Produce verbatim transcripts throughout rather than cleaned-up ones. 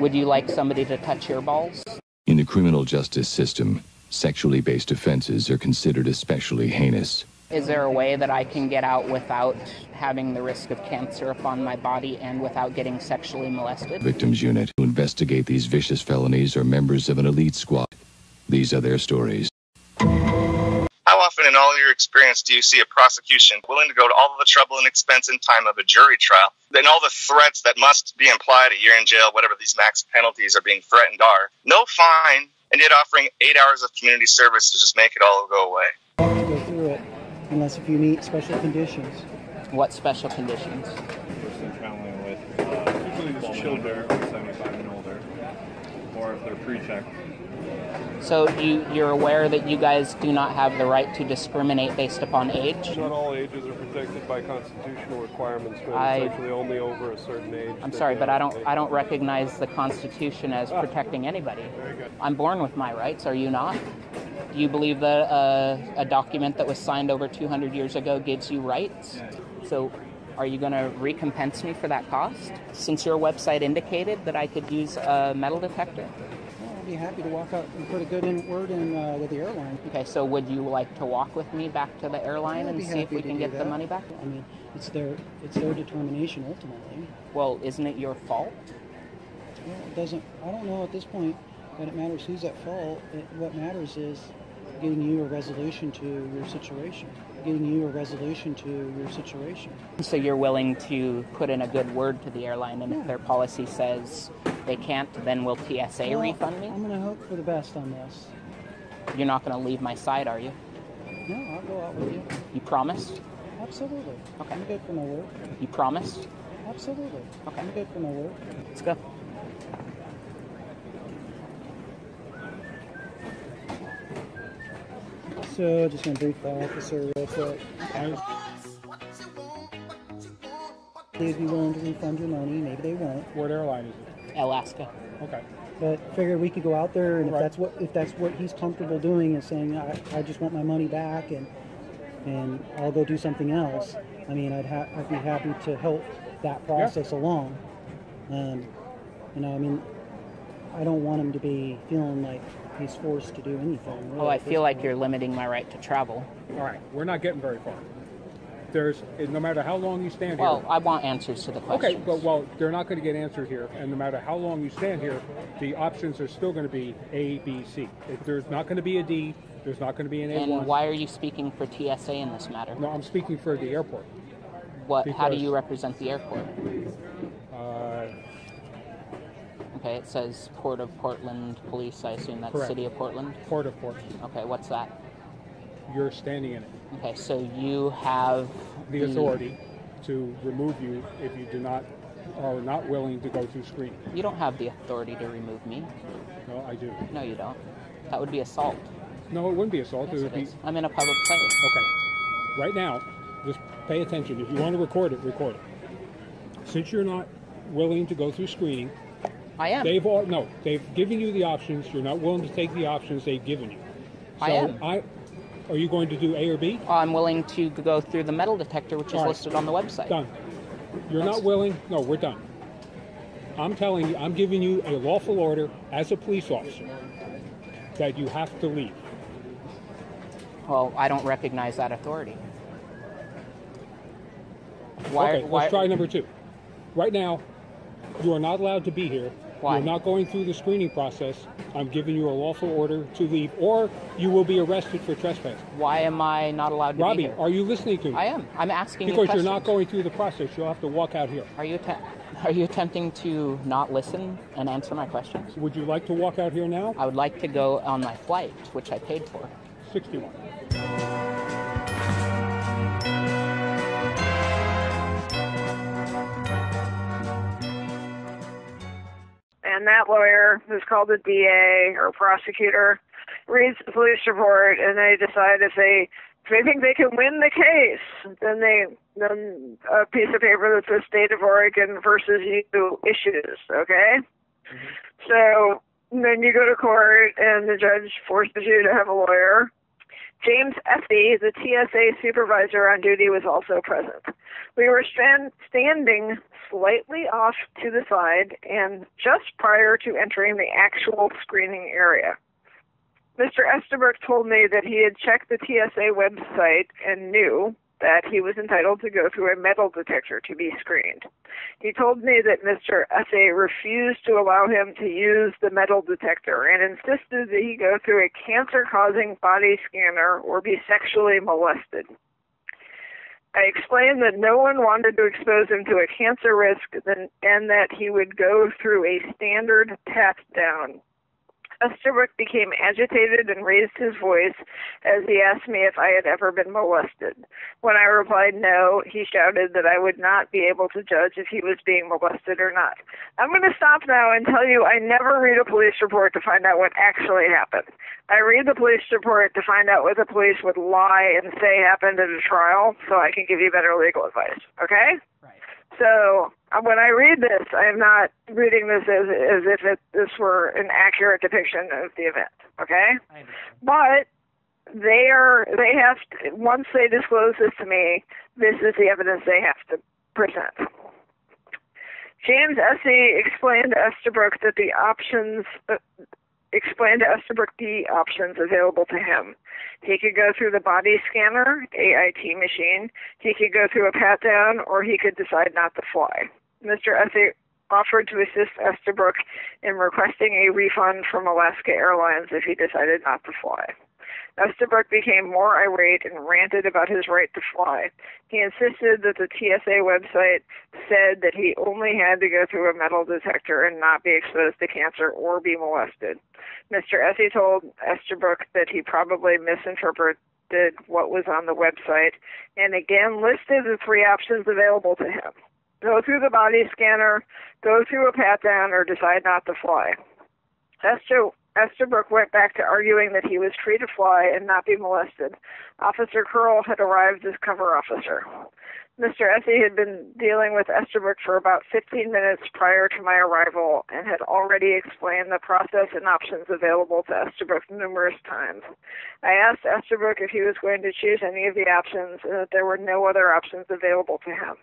Would you like somebody to touch your balls? In the criminal justice system, sexually based offenses are considered especially heinous. Is there a way that I can get out without having the risk of cancer upon my body and without getting sexually molested? Victims Unit, who investigate these vicious felonies, are members of an elite squad. These are their stories. How often in all your experience do you see a prosecution willing to go to all the trouble and expense and time of a jury trial, then all the threats that must be implied, a year in jail, whatever these max penalties are being threatened are, no fine, and yet offering eight hours of community service to just make it all go away? You have to go through it, unless if you meet special conditions. What special conditions? A person traveling with uh, children, seventy-five and older, or if they're pre-checked. So you, you're aware that you guys do not have the right to discriminate based upon age? Not all ages are protected by constitutional requirements, but I, it's actually only over a certain age. I'm sorry, but I don't I don't recognize the Constitution as ah. protecting anybody. Very good. I'm born with my rights, are you not? Do you believe that uh, a document that was signed over two hundred years ago gives you rights? Yeah. So are you going to recompense me for that cost? Since your website indicated that I could use a metal detector? Be happy to walk out and put a good in word in uh, with the airline. Okay, so would you like to walk with me back to the airline and see if we can get that. the money back? I mean, it's their it's their determination ultimately. Well, isn't it your fault? Well, it doesn't. I don't know at this point that it matters who's at fault. It, what matters is getting you a resolution to your situation. Getting you a resolution to your situation. So you're willing to put in a good word to the airline, and yeah. if their policy says they can't, then will T S A well, refund me? I'm going to hope for the best on this. You're not going to leave my side, are you? No, I'll go out with you. You promised? Absolutely. Okay. I'm good for my work. You promised? Absolutely. Okay. I'm good for my work. Let's go. So, just going to brief the officer real quick. They'd be willing to refund your money. Maybe they won't. What airline is it? Alaska. Okay. But figure we could go out there, and if right. that's what if that's what he's comfortable doing, is saying I, I just want my money back, and and I'll go do something else. I mean, I'd ha I'd be happy to help that process yeah. along. Um, you know, I mean, I don't want him to be feeling like he's forced to do anything. Really. Oh, I feel like you're limiting my right to travel. All right, we're not getting very far. There's, no matter how long you stand well, here... Well, I want answers to the questions. Okay, but well, they're not going to get answered here, and no matter how long you stand here, the options are still going to be A, B, C. There's not going to be a D, there's not going to be an A one. And why are you speaking for T S A in this matter? No, I'm speaking for the airport. What? How do you represent the airport? Uh... Okay, it says Port of Portland Police. I assume that's Correct. City of Portland? Port of Portland. Okay, what's that? You're standing in it. Okay, so you have the, the authority to remove you if you do not are not willing to go through screening. You don't have the authority to remove me. No, I do. No, you don't. That would be assault. No, it wouldn't be assault. Yes, it would it is. Be... I'm in a public place. Okay. Right now, just pay attention. If you want to record it, record it. Since you're not willing to go through screening, I am. They've all, no, they've given you the options. You're not willing to take the options they've given you. So I am. I, are you going to do A or B? I'm willing to go through the metal detector, which all is listed right. on the website. Done. You're That's... not willing. No, we're done. I'm telling you, I'm giving you a lawful order as a police officer that you have to leave. Well, I don't recognize that authority. Why, okay, why... let's try number two. Right now, you are not allowed to be here. Why? You're not going through the screening process. I'm giving you a lawful order to leave, or you will be arrested for trespass. Why am I not allowed to Robbie, be here? Robbie, are you listening to me? I am. I'm asking because you Because you're not going through the process. You'll have to walk out here. Are you are you attempting to not listen and answer my questions? Would you like to walk out here now? I would like to go on my flight, which I paid for. sixty-one. And that lawyer, who's called the D A or prosecutor, reads the police report, and they decide if they if they think they can win the case, then they then a piece of paper that says State of Oregon versus you issues. Okay, mm-hmm. So then you go to court, and the judge forces you to have a lawyer, James Esse, the T S A supervisor on duty, was also present. We were stand- standing slightly off to the side and just prior to entering the actual screening area. Mister Estabrook told me that he had checked the T S A website and knew that he was entitled to go through a metal detector to be screened. He told me that Mister Esse refused to allow him to use the metal detector and insisted that he go through a cancer-causing body scanner or be sexually molested. I explained that no one wanted to expose him to a cancer risk and that he would go through a standard pat-down. Estabrook became agitated and raised his voice as he asked me if I had ever been molested. When I replied no, he shouted that I would not be able to judge if he was being molested or not. I'm going to stop now and tell you I never read a police report to find out what actually happened. I read the police report to find out what the police would lie and say happened at a trial so I can give you better legal advice, okay? Right. So when I read this, I am not reading this as, as if it, this were an accurate depiction of the event, okay? But they are, they have to, once they disclose this to me, this is the evidence they have to present. James Esse explained to Estabrook that the options, uh, explained to Estabrook the options available to him. He could go through the body scanner, A I T machine, he could go through a pat-down, or he could decide not to fly. Mister Esse offered to assist Estabrook in requesting a refund from Alaska Airlines if he decided not to fly. Estabrook became more irate and ranted about his right to fly. He insisted that the T S A website said that he only had to go through a metal detector and not be exposed to cancer or be molested. Mister Esse told Estabrook that he probably misinterpreted what was on the website and again listed the three options available to him. Go through the body scanner, go through a pat-down, or decide not to fly. Estabrook Estabrook went back to arguing that he was free to fly and not be molested. Officer Curl had arrived as cover officer. Mister Esse had been dealing with Estabrook for about fifteen minutes prior to my arrival and had already explained the process and options available to Estabrook numerous times. I asked Estabrook if he was going to choose any of the options and that there were no other options available to him.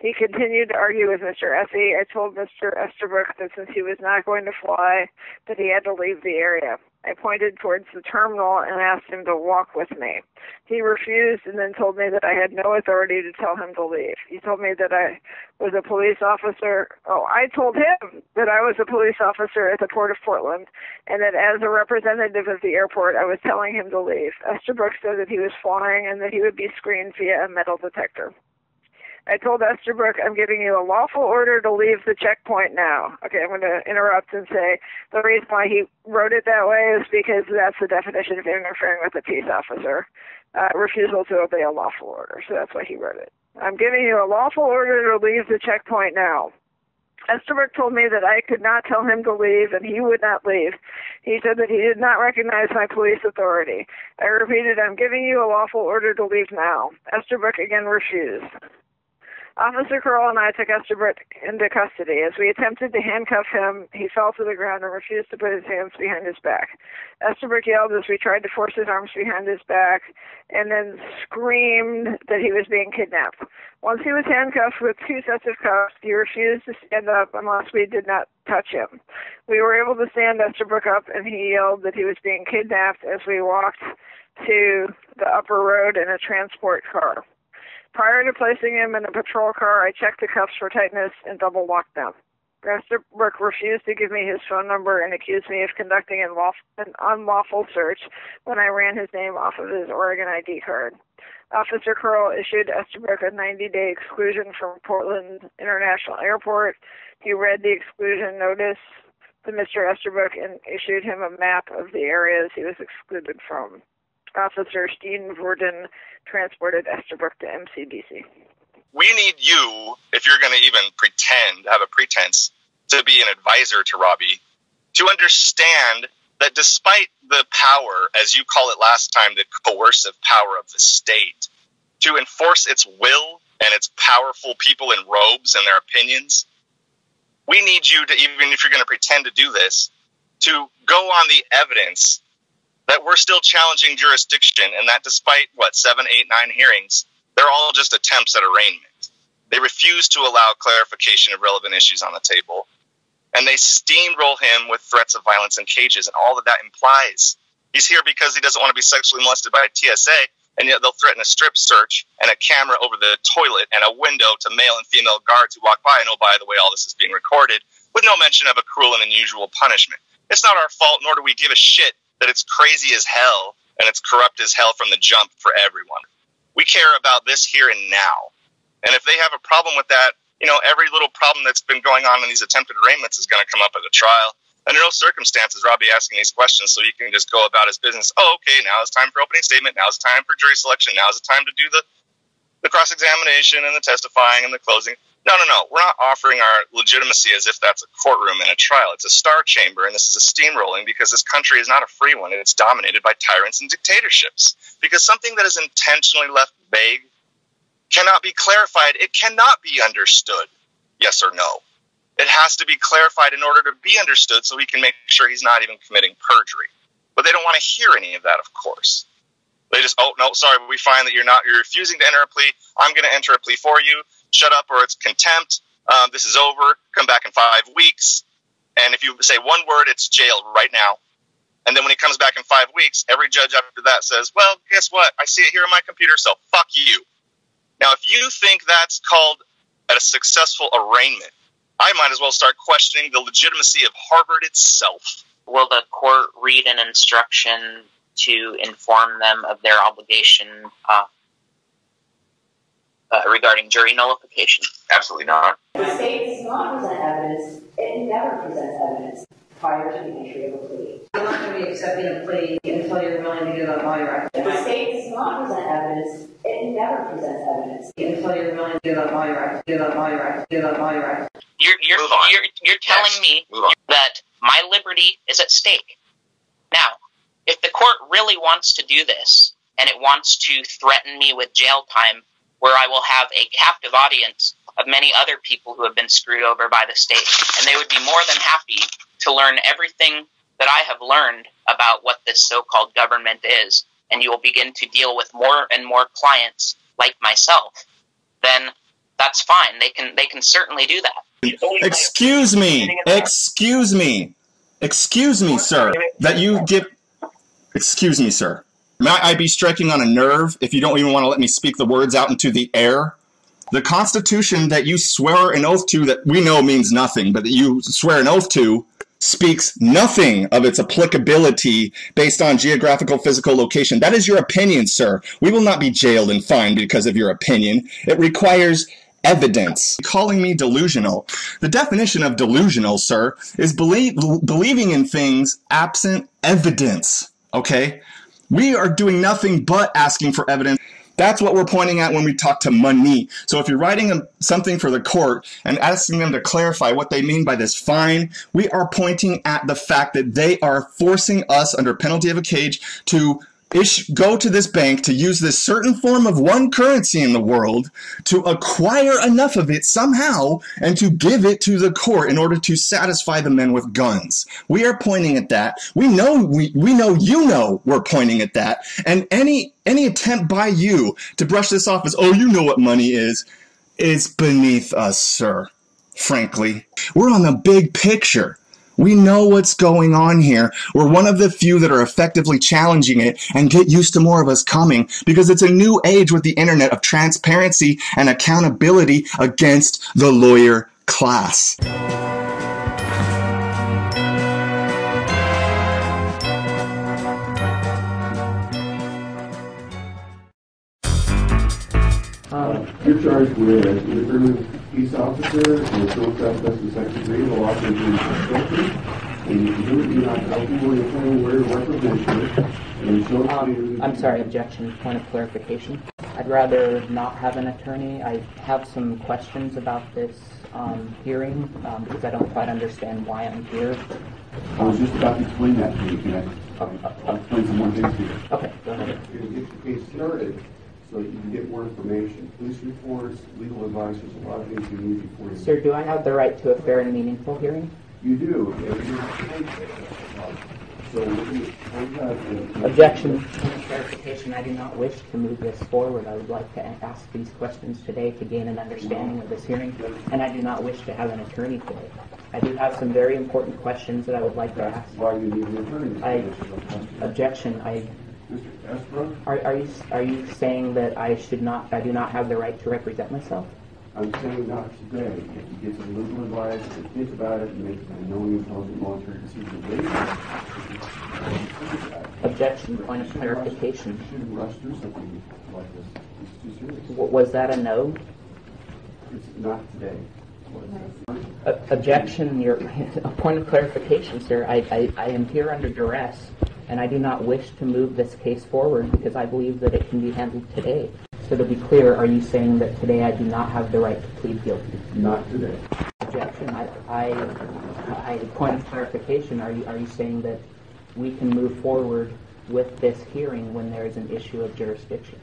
He continued to argue with Mister Esse. I told Mister Estabrook that since he was not going to fly, that he had to leave the area. I pointed towards the terminal and asked him to walk with me. He refused and then told me that I had no authority to tell him to leave. He told me that I was a police officer. Oh, I told him that I was a police officer at the Port of Portland and that as a representative of the airport, I was telling him to leave. Estabrook said that he was flying and that he would be screened via a metal detector. I told Estabrook, I'm giving you a lawful order to leave the checkpoint now. Okay, I'm going to interrupt and say the reason why he wrote it that way is because that's the definition of interfering with a peace officer, uh, refusal to obey a lawful order. So that's why he wrote it. I'm giving you a lawful order to leave the checkpoint now. Estabrook told me that I could not tell him to leave, and he would not leave. He said that he did not recognize my police authority. I repeated, I'm giving you a lawful order to leave now. Estabrook again refused. Officer Curl and I took Estabrook into custody. As we attempted to handcuff him, he fell to the ground and refused to put his hands behind his back. Estabrook yelled as we tried to force his arms behind his back and then screamed that he was being kidnapped. Once he was handcuffed with two sets of cuffs, he refused to stand up unless we did not touch him. We were able to stand Estabrook up, and he yelled that he was being kidnapped as we walked to the upper road in a transport car. Prior to placing him in a patrol car, I checked the cuffs for tightness and double locked them. Estabrook refused to give me his phone number and accused me of conducting an unlawful search when I ran his name off of his Oregon I D card. Officer Curl issued Estabrook a ninety-day exclusion from Portland International Airport. He read the exclusion notice to Mister Estabrook and issued him a map of the areas he was excluded from. Officer Steen Vorden transported Estabrook to M C D C. We need you, if you're going to even pretend, have a pretense, to be an advisor to Robbie, to understand that despite the power, as you call it last time, the coercive power of the state, to enforce its will and its powerful people in robes and their opinions, we need you to, even if you're going to pretend to do this, to go on the evidence that we're still challenging jurisdiction, and that despite, what, seven, eight, nine hearings, they're all just attempts at arraignment. They refuse to allow clarification of relevant issues on the table, and they steamroll him with threats of violence and cages and all that that implies. He's here because he doesn't want to be sexually molested by T S A, and yet they'll threaten a strip search and a camera over the toilet and a window to male and female guards who walk by, and oh, by the way, all this is being recorded, with no mention of a cruel and unusual punishment. It's not our fault, nor do we give a shit that it's crazy as hell and it's corrupt as hell from the jump for everyone. We care about this here and now. And if they have a problem with that, you know, every little problem that's been going on in these attempted arraignments is going to come up at a trial. Under no circumstances, Robbie asking these questions so he can just go about his business. Oh, okay, now it's time for opening statement. Now it's time for jury selection. Now it's time to do the, the cross-examination and the testifying and the closing. No, no, no. We're not offering our legitimacy as if that's a courtroom and a trial. It's a star chamber, and this is a steamrolling because this country is not a free one, and it's dominated by tyrants and dictatorships. Because something that is intentionally left vague cannot be clarified. It cannot be understood, yes or no. It has to be clarified in order to be understood so we can make sure he's not even committing perjury. But they don't want to hear any of that, of course. They just, oh, no, sorry, we find that you're not, you're refusing to enter a plea. I'm going to enter a plea for you. Shut up or it's contempt. Uh, this is over. Come back in five weeks. And if you say one word, it's jail right now. And then when he comes back in five weeks, every judge after that says, well, guess what? I see it here on my computer, so fuck you. Now, if you think that's called a successful arraignment, I might as well start questioning the legitimacy of Harvard itself. Will the court read an instruction to inform them of their obligation uh, uh, regarding jury nullification? Absolutely not. The state does not present evidence. It never presents evidence prior to the entry of a plea. I'm not going to be accepting a plea until you're willing to give up all your rights. The state does not present evidence. It never presents evidence until you're willing to give up all your rights. Give up all your rights. Give up all your rights. You're you're you're, you're telling yes. me that my liberty is at stake. Now, if the court really wants to do this and it wants to threaten me with jail time, where I will have a captive audience of many other people who have been screwed over by the state, and they would be more than happy to learn everything that I have learned about what this so-called government is, and you will begin to deal with more and more clients like myself, then that's fine. They can, they can certainly do that. Excuse me. Excuse me. Excuse me, sir. That you give... Excuse me, sir. Might I be striking on a nerve if you don't even want to let me speak the words out into the air? The Constitution that you swear an oath to, that we know means nothing, but that you swear an oath to, speaks nothing of its applicability based on geographical, physical location. That is your opinion, sir. We will not be jailed and fined because of your opinion. It requires evidence. Calling me delusional. The definition of delusional, sir, is believe, believing in things absent evidence, okay? We are doing nothing but asking for evidence. That's what we're pointing at when we talk to money. So if you're writing something for the court and asking them to clarify what they mean by this fine, we are pointing at the fact that they are forcing us under penalty of a cage to ish go to this bank to use this certain form of one currency in the world to acquire enough of it somehow and to give it to the court in order to satisfy the men with guns. We are pointing at that. We know, we, we know, you know, we're pointing at that. And any Any attempt by you to brush this off as, oh, you know what money is, is beneath us, sir, frankly. We're on the big picture. We know what's going on here. We're one of the few that are effectively challenging it, and get used to more of us coming, because it's a new age with the internet of transparency and accountability against the lawyer class. You're charged with an agreement peace officer and civil trespass in second degree. The law says you're not guilty, and you do it, you're not eligible. You're playing where you're represented, and so um, I'm sorry, objection, point of clarification. I'd rather not have an attorney. I have some questions about this um, hearing um, because I don't quite understand why I'm here. I was just about to explain that to you. Can I uh, I'll explain some more things to you? Okay, go ahead. You're going to get your case started, so you can get more information. Police reports, legal advice, there's a lot of things you need before you... Sir, do I have the right to a fair and meaningful hearing? You do. So we're going to Objection. Clarification. I do not wish to move this forward. I would like to ask these questions today to gain an understanding of this hearing, and I do not wish to have an attorney for it. I do have some very important questions that I would like to ask. Why do you need an attorney? I, objection. I. Mister Esper? Are, are you are you saying that I should not? I do not have the right to represent myself? I'm saying not today. If you get some legal advice, if you think about it, and make a knowing, intelligent, voluntary decision later. Objection, point of clarification. You shouldn't rush through something like this. It's too serious. W- was that a no? It's not today. Uh, objection, your a point of clarification, sir. I, I, I am here under duress, and I do not wish to move this case forward because I believe that it can be handled today. So to be clear, are you saying that today I do not have the right to plead guilty? Not today. Objection. I, I, I point of clarification. Are you are you saying that we can move forward with this hearing when there is an issue of jurisdiction?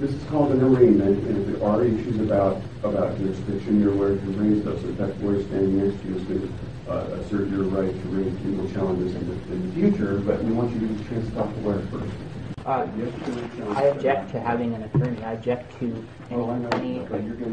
This is called an arraignment, and if there are issues about about jurisdiction, you're aware to raise those. So that we're standing next to you is to uh, assert your right to raise legal challenges in the, in the future. But we want you to get a chance to talk to the lawyer first. Uh, I object to having an attorney. I object to any, oh, any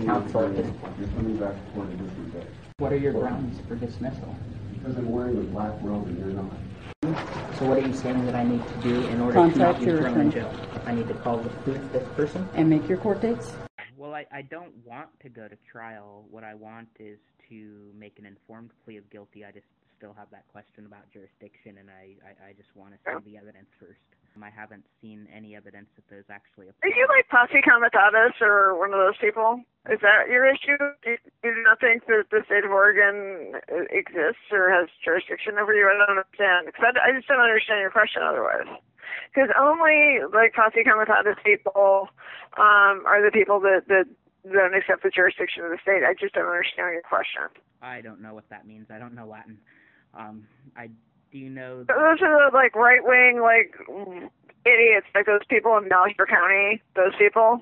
counsel at this point. You're coming back to court in three days. What are your grounds for dismissal? Because I'm wearing a black robe and you're not. So what are you saying that I need to do in order Contact to not be thrown in jail? I need to call the this person? And make your court dates? Well, I, I don't want to go to trial. What I want is to make an informed plea of guilty. I just still have that question about jurisdiction, and I, I, I just want to see the evidence first. I haven't seen any evidence that those actually apply. Are you like posse comitatus or one of those people? Is that your issue? Do you not think that the state of Oregon exists or has jurisdiction over you? I don't understand. Because I, I just don't understand your question otherwise. Because only like posse comitatus people um, are the people that, that don't accept the jurisdiction of the state. I just don't understand your question. I don't know what that means. I don't know Latin. Um, I Do you know that those are the like right wing like idiots, like those people in Malheur County, those people?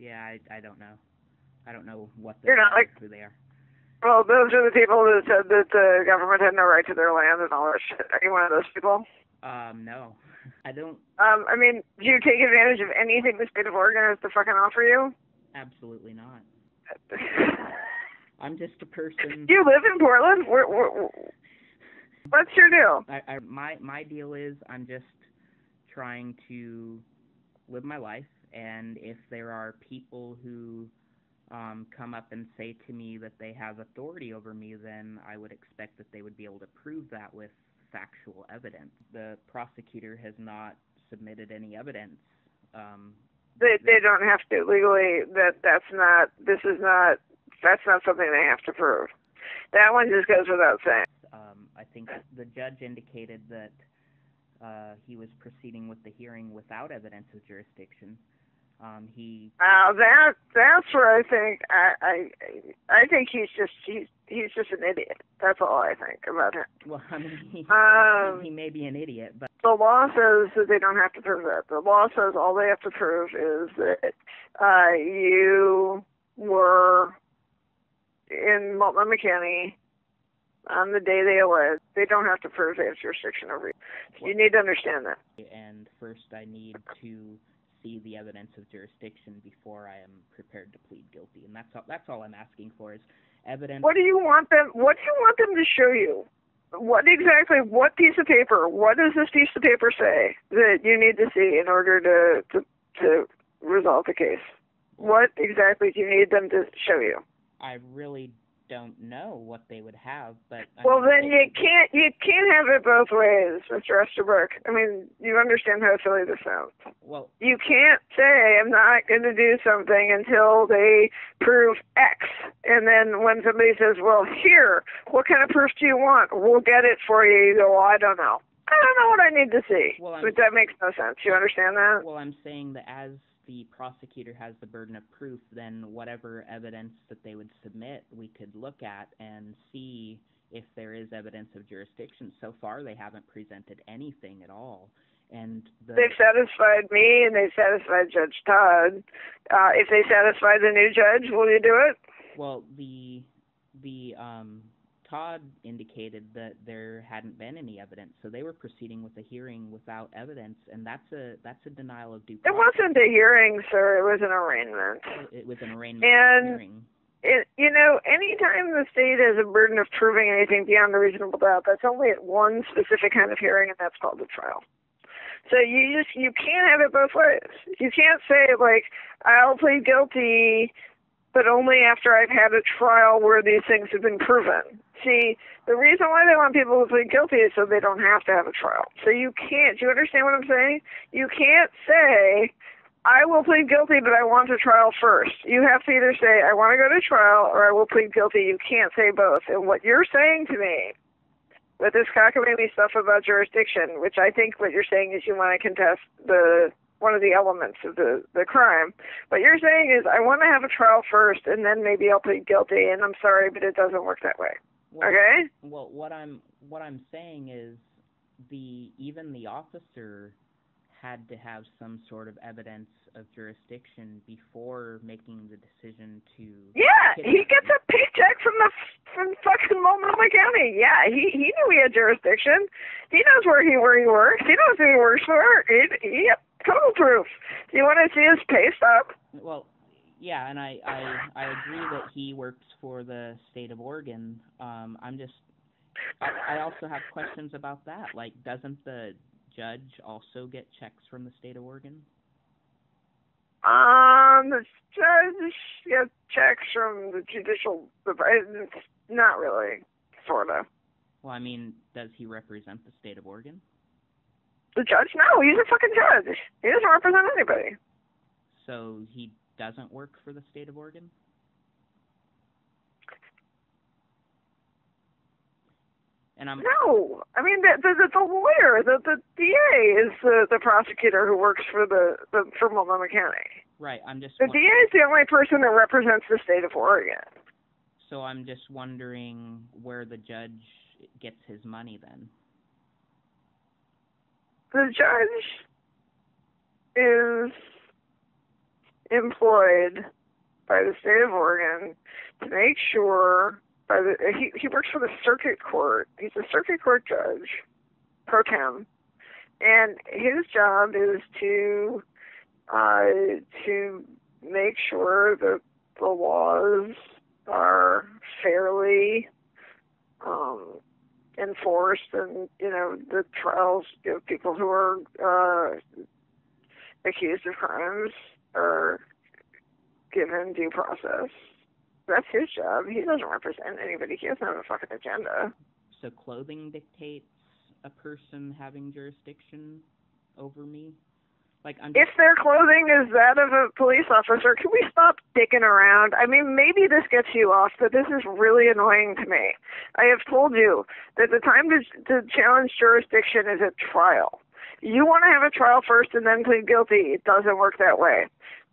Yeah, I I don't know. I don't know what they're not like who they are. Well, those are the people that said that the government had no right to their land and all that shit. Are you one of those people? Um, no. I don't Um, I mean, do you take advantage of anything the state of Oregon has to fucking offer you? Absolutely not. I'm just a person. Do you live in Portland? Where, where, where What's your deal? I, I, my my deal is I'm just trying to live my life, and if there are people who um, come up and say to me that they have authority over me, then I would expect that they would be able to prove that with factual evidence. The prosecutor has not submitted any evidence. Um, they they don't have to legally. That that's not. This is not. That's not something they have to prove. That one just goes without saying. Um, I think the judge indicated that uh, he was proceeding with the hearing without evidence of jurisdiction. Um, he uh, that that's where I think I I, I think he's just he's, he's just an idiot. That's all I think about him. Well, I mean, he, um, I mean, he may be an idiot, but the law says that they don't have to prove that. The law says all they have to prove is that uh, you were in Multnomah County on the day they allege. They don't have to prove they have jurisdiction over you. So you need to understand that. And first I need to see the evidence of jurisdiction before I am prepared to plead guilty. And that's all, that's all I'm asking for is evidence. What do you want them, what do you want them to show you? What exactly, what piece of paper, what does this piece of paper say that you need to see in order to, to, to resolve the case? What exactly do you need them to show you? I really don't. don't know what they would have, but I well, then you can't you can't have it both ways, Mister Esterbrook. I mean, you understand how silly this sounds. Well, you can't say I'm not going to do something until they prove X, and then when somebody says, "Well, here, what kind of proof do you want? We'll get it for you." You go, "Well, I don't know. I don't know what I need to see." Well, but that makes no sense. You understand that? Well, I'm saying that as the prosecutor has the burden of proof, then whatever evidence that they would submit, we could look at and see if there is evidence of jurisdiction. So far, they haven't presented anything at all. And the they've satisfied me, and they've satisfied Judge Todd. Uh, if they satisfy the new judge, will you do it? Well, the the um, Todd indicated that there hadn't been any evidence, so they were proceeding with a hearing without evidence, and that's a that's a denial of due process. It wasn't a hearing, sir. It was an arraignment. It was an arraignment and hearing. It, you know, anytime the state has a burden of proving anything beyond a reasonable doubt, that's only at one specific kind of hearing, and that's called a trial. So you just you can't have it both ways. You can't say, like, I'll plead guilty, but only after I've had a trial where these things have been proven. See, the reason why they want people to plead guilty is so they don't have to have a trial. So you can't, do you understand what I'm saying? You can't say, I will plead guilty, but I want a trial first. You have to either say, I want to go to trial, or I will plead guilty. You can't say both. And what you're saying to me, with this cockamamie stuff about jurisdiction, which I think what you're saying is you want to contest the one of the elements of the, the crime. What you're saying is, I want to have a trial first, and then maybe I'll plead guilty, and I'm sorry, but it doesn't work that way. Well, okay? Well, what I'm what I'm saying is the even the officer had to have some sort of evidence of jurisdiction before making the decision to... Yeah, he gets a paycheck from the from fucking Multnomah County. Yeah, he, he knew he had jurisdiction. He knows where he where he works. He knows who he works for. He, he total proof. Do you want to see his pay stub? Well, yeah, and I, I, I agree that he works for the state of Oregon. Um, I'm just... I, I also have questions about that. Like, doesn't the... judge also get checks from the state of Oregon? Um, the judge gets checks from the judicial department. Not really, sort of. Well, I mean, does he represent the state of Oregon? The judge? No, he's a fucking judge. He doesn't represent anybody. So he doesn't work for the state of Oregon? And I'm no, I mean the the, the lawyer, the, the D A is the, the prosecutor who works for the, the for Multnomah County. Right, I'm just the D A is the only person that represents the state of Oregon. So I'm just wondering where the judge gets his money then. The judge is employed by the state of Oregon to make sure. By the, he he works for the circuit court. He's a circuit court judge, pro tem, and his job is to uh, to make sure that the laws are fairly um, enforced, and you know the trials of you know, people who are uh, accused of crimes are given due process. That's his job. He doesn't represent anybody. He doesn't have a fucking agenda. So clothing dictates a person having jurisdiction over me? Like, I'm just... If their clothing is that of a police officer, can we stop dicking around? I mean, maybe this gets you off, but this is really annoying to me. I have told you that the time to, to challenge jurisdiction is at trial. You want to have a trial first and then plead guilty. It doesn't work that way.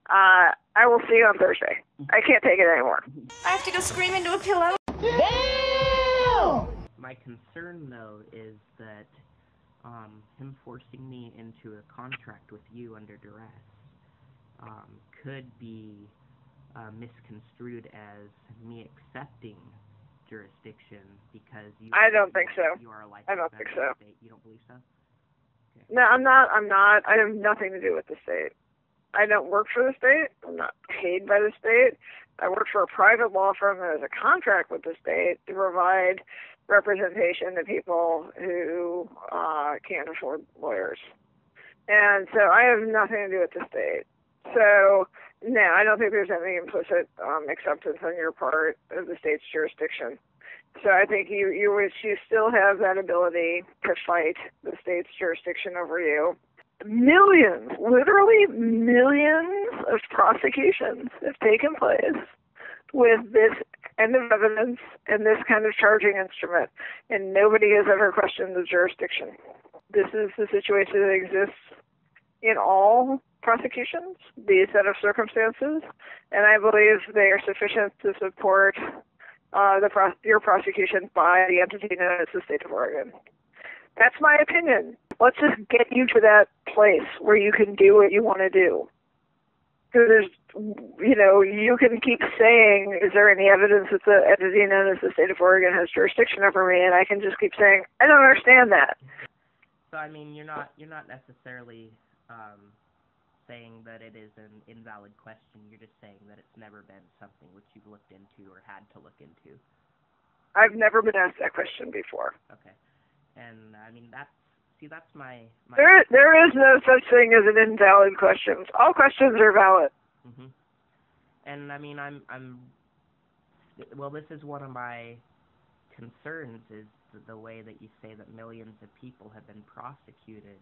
Uh, I will see you on Thursday. I can't take it anymore. I have to go scream into a pillow. Damn! My concern, though, is that um, him forcing me into a contract with you under duress um, could be uh, misconstrued as me accepting jurisdiction because you... I don't think so. You are I don't think so. State. You don't believe so? Okay. No, I'm not. I'm not. I have nothing to do with the state. I don't work for the state. I'm not paid by the state. I work for a private law firm that has a contract with the state to provide representation to people who uh, can't afford lawyers. And so I have nothing to do with the state. So, no, I don't think there's any implicit um, acceptance on your part of the state's jurisdiction. So I think you, you, wish you still have that ability to fight the state's jurisdiction over you. Millions, literally millions of prosecutions have taken place with this kind of evidence and this kind of charging instrument, and nobody has ever questioned the jurisdiction. This is the situation that exists in all prosecutions, these set of circumstances, and I believe they are sufficient to support uh, the pro your prosecution by the entity known as the state of Oregon. That's my opinion. Let's just get you to that place where you can do what you want to do. Because there's you know, you can keep saying, is there any evidence that the entity known as the State of Oregon has jurisdiction over me? And I can just keep saying, I don't understand that. So, I mean, you're not you're not necessarily um, saying that it is an invalid question. You're just saying that it's never been something which you've looked into or had to look into. I've never been asked that question before. Okay. And, I mean, that's, see, that's my... my there, there is no such thing as an invalid question. All questions are valid. Mm-hmm. And I mean, I'm, I'm. Well, this is one of my concerns: is the way that you say that millions of people have been prosecuted.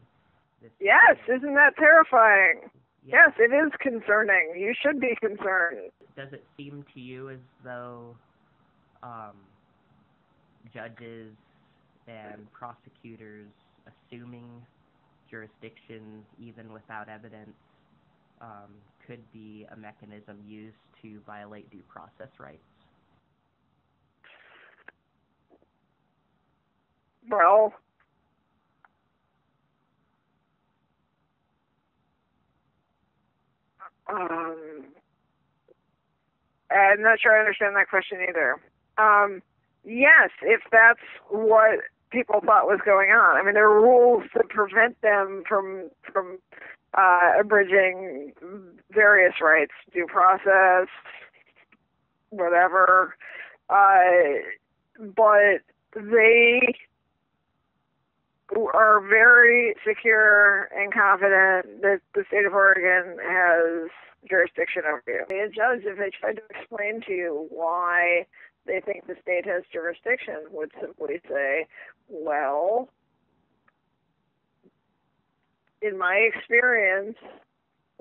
This yes, year. Isn't that terrifying? Yes. Yes, it is concerning. You should be concerned. Does it seem to you as though um, judges and prosecutors assuming jurisdiction, even without evidence, Um, could be a mechanism used to violate due process rights? Well, um, I'm not sure I understand that question either. Um, yes, if that's what people thought was going on. I mean, there are rules that prevent them from from Uh, abridging various rights, due process, whatever. Uh, but they are very secure and confident that the State of Oregon has jurisdiction over you. A judge, if they tried to explain to you why they think the state has jurisdiction, would simply say, well, in my experience,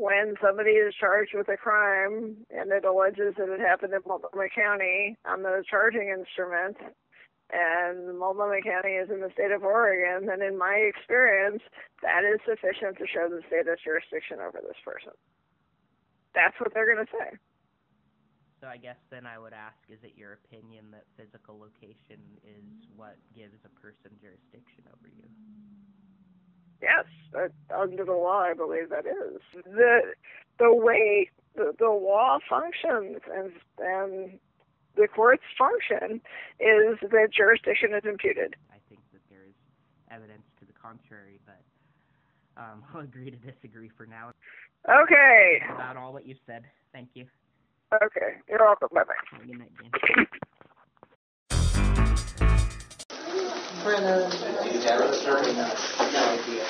when somebody is charged with a crime and it alleges that it happened in Multnomah County on the charging instrument, and Multnomah County is in the State of Oregon, then in my experience, that is sufficient to show the state has jurisdiction over this person. That's what they're going to say. So I guess then I would ask, is it your opinion that physical location is what gives a person jurisdiction over you? Yes, under the law, I believe that is. The the way the, the law functions and, and the court's function is that jurisdiction is imputed. I think that there is evidence to the contrary, but um, I'll agree to disagree for now. Okay. That's about all that you said. Thank you. Okay. You're welcome. Bye-bye. Good night, Jane. Brenna, serving us an idea,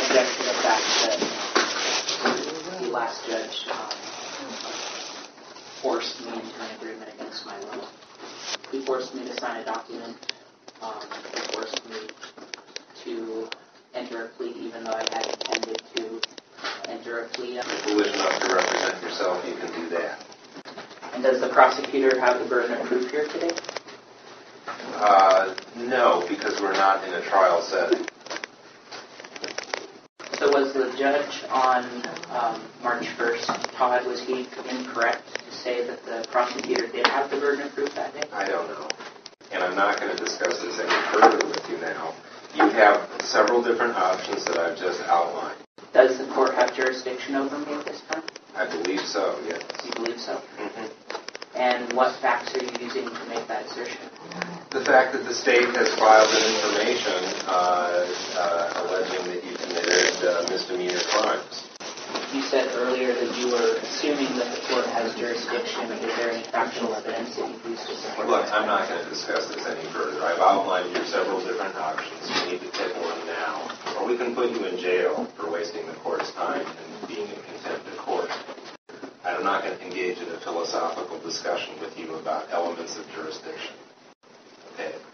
object to the fact that the last judge um, forced me into an agreement against my will. He forced me to sign a document. Um, he forced me to enter a plea, even though I had intended to enter a plea. If you're foolish enough to represent yourself, you can do that. And does the prosecutor have the burden of proof here today? Uh, no, because we're not in a trial setting. So was the judge on um, March first, Todd, was he incorrect to say that the prosecutor did have the burden of proof that day? I don't know. And I'm not going to discuss this any further with you now. You have several different options that I've just outlined. Does the court have jurisdiction over me at this time? I believe so, yes. You believe so? Mm-hmm. And what facts are you using to make that assertion? The fact that the state has filed an information uh, uh, alleging that you committed uh, misdemeanor crimes. You said earlier that you were assuming that the court has jurisdiction. Is there any factual evidence that you used to support that? Look, I'm not going to discuss this any further. I've outlined you several different options. You need to pick one now, or we can put you in jail for wasting the court's time and being in contempt of court. I'm not going to engage in a philosophical discussion with you about elements of jurisdiction.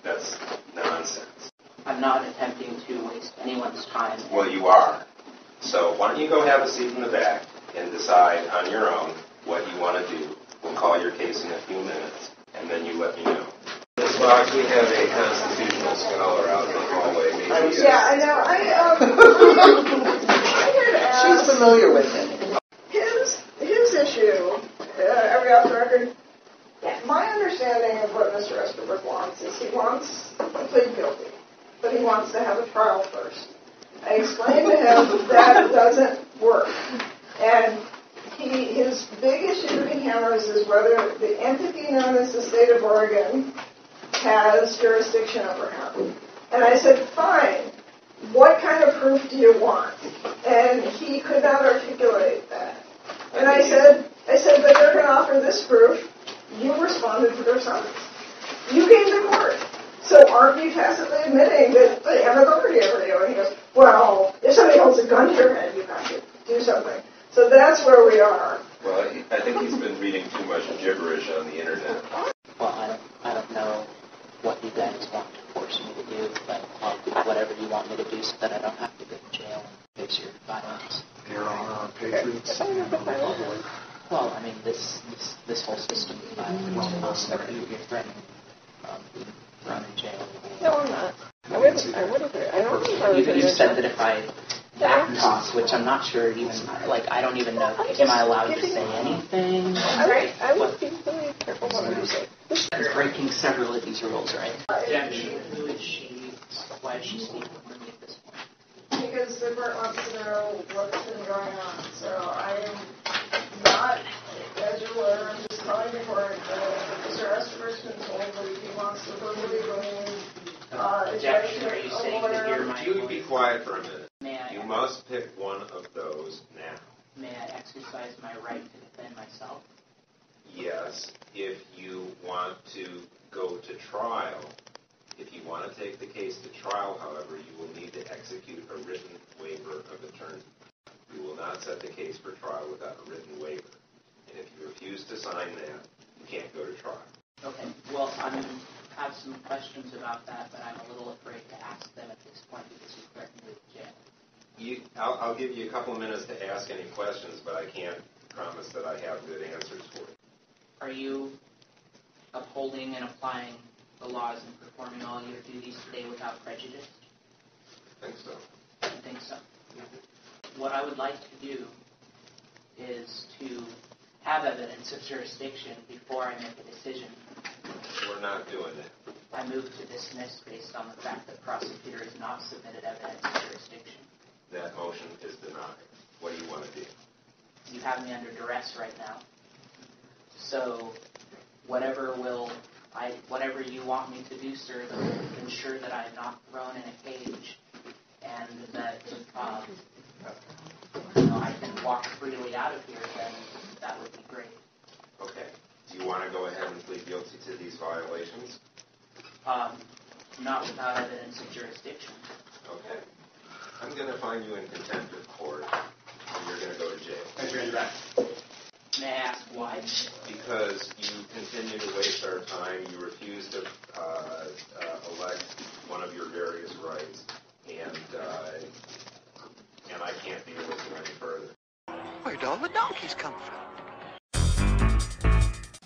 That's nonsense. I'm not attempting to waste anyone's time. Well, you are. So why don't you go have a seat in the back and decide on your own what you want to do. We'll call your case in a few minutes, and then you let me know. Miz Fox, we have a constitutional scholar out in the hallway. Maybe yeah, I know. I, um, I ask, she's familiar with it. His, his issue, uh, are we off the record? My understanding of what Mister Estabrook wants is he wants to plead guilty, but he wants to have a trial first. I explained to him that doesn't work, and He, his big issue he hammers is whether the entity known as the State of Oregon has jurisdiction over him. And I said, fine, what kind of proof do you want? And he could not articulate that. And I said, I said, but they're going to offer this proof. You responded to their summons. You came to court. So aren't you tacitly admitting that they have authority over you? And he goes, well, if somebody holds a gun to your head, you've got to do something. So that's where we are. Well, I think he's been reading too much gibberish on the internet. Well, I don't, I don't know what you guys want to force me to do, but I'll do whatever you want me to do so that I don't have to go to jail and face your violence. There are patriots. Well, I mean, this this, this whole system is violent. Well, you get threatened, um, being thrown in jail. No, I'm not. I wouldn't. I wouldn't. I don't think I would. You, you said that if I back toss, which I'm not sure even, like, I don't even know, am I allowed to say anything? Right. I would be really careful what I say. It's breaking several of these rules, right? Yeah. Who is she? Why is she speaking with me at this point? Because the court wants to know what's been going on. So I am not, as your lawyer, I'm just calling the court. Mister Esther's been told that he wants to verbally bring uh, a judge or a lawyer. You would be quiet for a minute. You must pick one of those now. May I exercise my right to defend myself? Yes, if you want to go to trial. If you want to take the case to trial, however, you will need to execute a written waiver of attorney. You will not set the case for trial without a written waiver. And if you refuse to sign that, you can't go to trial. Okay, well, I have some questions about that, but I'm a little afraid to ask them at this point because you threatened me with jail. You, I'll, I'll give you a couple of minutes to ask any questions, but I can't promise that I have good answers for you. Are you upholding and applying the laws and performing all your duties today without prejudice? I think so. I think so. Mm-hmm. What I would like to do is to have evidence of jurisdiction before I make a decision. We're not doing that. I move to dismiss based on the fact that the prosecutor has not submitted evidence of jurisdiction. That motion is denied. What do you want to do? You have me under duress right now. So whatever will I, whatever you want me to do, sir, that will ensure that I am not thrown in a cage and that um, you know, I can walk freely out of here, then that would be great. Okay. Do you want to go ahead and plead guilty to these violations? Um, not without evidence of jurisdiction. Okay. I'm going to find you in contempt of court, and you're going to go to jail. I turn you back. May I ask why? Because you continue to waste our time. You refuse to uh, uh, elect one of your various rights, and uh, and I can't deal with you any further. Where'd all the donkeys come from?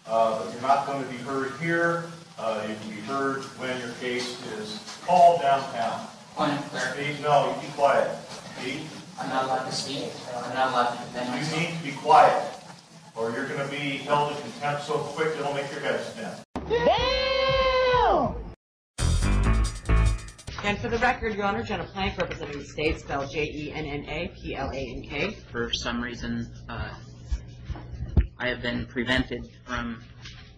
Uh, but you're not going to be heard here. Uh, you can be heard when your case is called downtown. Steve, no, you be quiet. Steve? I'm not allowed to speak. I'm not allowed to defend myself. You need to be quiet, or you're going to be held in contempt so quick it'll make your head spin. And for the record, Your Honor, Jenna Plank, representing the state, spelled J E N N A P L A N K. For some reason, uh, I have been prevented from